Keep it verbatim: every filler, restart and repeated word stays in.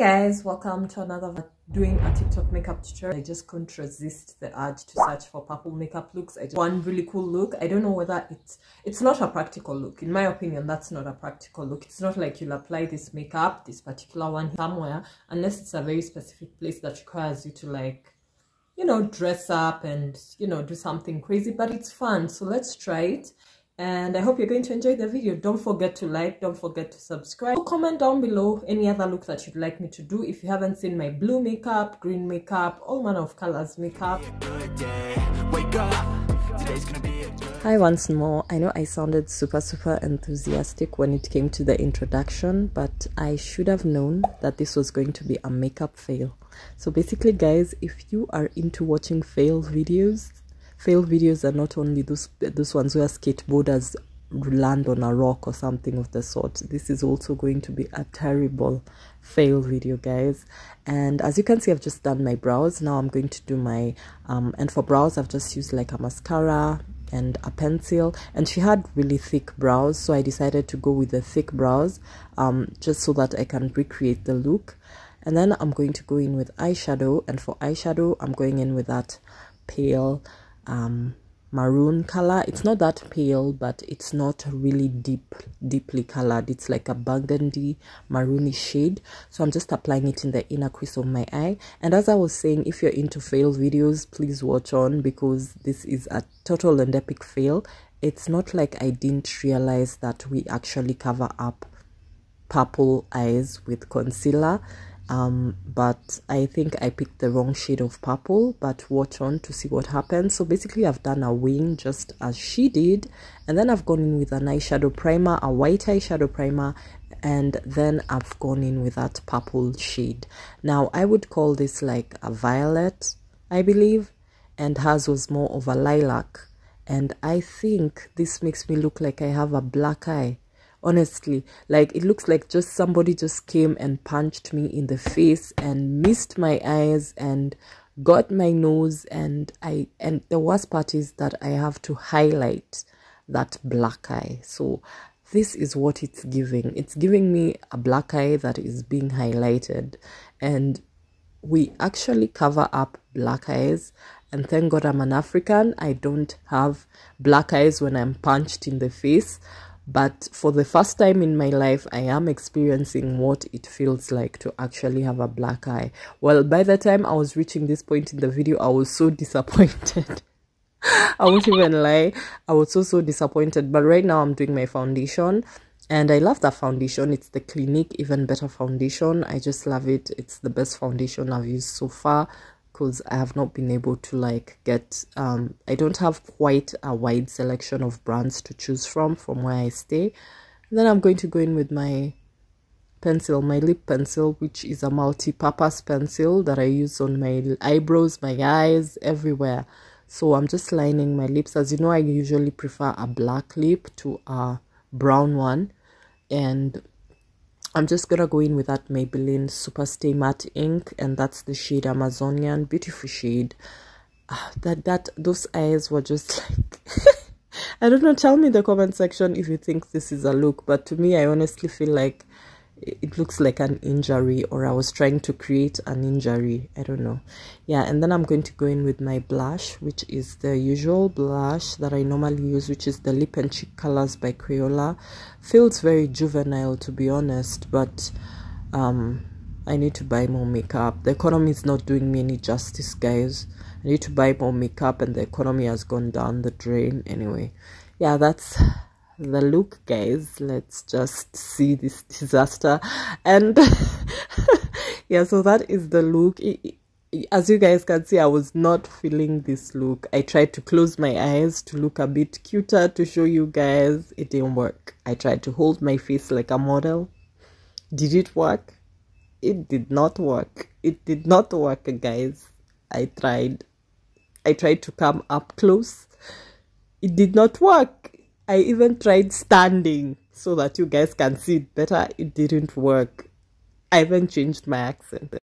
Hi guys, welcome to another doing a TikTok makeup tutorial. I just couldn't resist the urge to search for purple makeup looks. I just one really cool look. I don't know whether it's it's not a practical look. In my opinion, that's not a practical look. It's not like you'll apply this makeup, this particular one somewhere, unless it's a very specific place that requires you to, like, you know, dress up and, you know, do something crazy. But it's fun, so let's try it. And I hope you're going to enjoy the video. Don't forget to like, don't forget to subscribe. So comment down below any other look that you'd like me to do. If you haven't seen my blue makeup, green makeup, all manner of colors makeup. Hi once more. I know I sounded super, super enthusiastic when it came to the introduction, but I should have known that this was going to be a makeup fail. So basically, guys, if you are into watching fail videos, fail videos are not only those those ones where skateboarders land on a rock or something of the sort. This is also going to be a terrible fail video, guys. And as you can see, I've just done my brows. Now I'm going to do my um and for brows I've just used like a mascara and a pencil, and she had really thick brows, so I decided to go with the thick brows um just so that I can recreate the look. And then I'm going to go in with eyeshadow, and for eyeshadow I'm going in with that pale um maroon color. It's not that pale, but it's not really deep deeply colored. It's like a burgundy maroony shade, so I'm just applying it in the inner crease of my eye. And as I was saying, if you're into fail videos, please watch on, because this is a total and epic fail. It's not like I didn't realize that we actually cover up purple eyes with concealer, um but I think I picked the wrong shade of purple. But watch on to see what happens. So basically I've done a wing just as she did, and then I've gone in with an eyeshadow primer, a white eyeshadow primer, and then I've gone in with that purple shade. Now I would call this like a violet, I believe, and hers was more of a lilac. And I think this makes me look like I have a black eye. Honestly, like, it looks like just somebody just came and punched me in the face and missed my eyes and got my nose. And I and the worst part is that I have to highlight that black eye. So this is what it's giving. It's giving me a black eye that is being highlighted. And we actually cover up black eyes. And thank God I'm an African. I don't have black eyes when I'm punched in the face. But for the first time in my life, I am experiencing what it feels like to actually have a black eye. Well, by the time I was reaching this point in the video, I was so disappointed. I won't even lie. I was so, so disappointed. But right now I'm doing my foundation. And I love that foundation. It's the Clinique Even Better Foundation. I just love it. It's the best foundation I've used so far. Because I have not been able to, like, get um I don't have quite a wide selection of brands to choose from from where I stay. And then I'm going to go in with my pencil, my lip pencil, which is a multi-purpose pencil that I use on my eyebrows, my eyes, everywhere. So I'm just lining my lips. As you know, I usually prefer a black lip to a brown one. And I'm just gonna go in with that Maybelline Super Stay Matte Ink, and that's the shade Amazonian. Beautiful shade. Uh, that that those eyes were just like I don't know. Tell me in the comment section if you think this is a look, but to me, I honestly feel like it looks like an injury, or I was trying to create an injury. I don't know. Yeah, and then I'm going to go in with my blush, which is the usual blush that I normally use, which is the Lip and Cheek Colors by Crayola. Feels very juvenile, to be honest, but um I need to buy more makeup. The economy is not doing me any justice, guys. I need to buy more makeup, and the economy has gone down the drain anyway. Yeah, that's the look, guys. Let's just see this disaster. And yeah, so that is the look. As you guys can see, I was not feeling this look. I tried to close my eyes to look a bit cuter to show you guys. It didn't work. I tried to hold my face like a model. Did it work? It did not work. It did not work, guys. I tried. I tried to come up close. It did not work. I even tried standing so that you guys can see it better. It didn't work. I even changed my accent.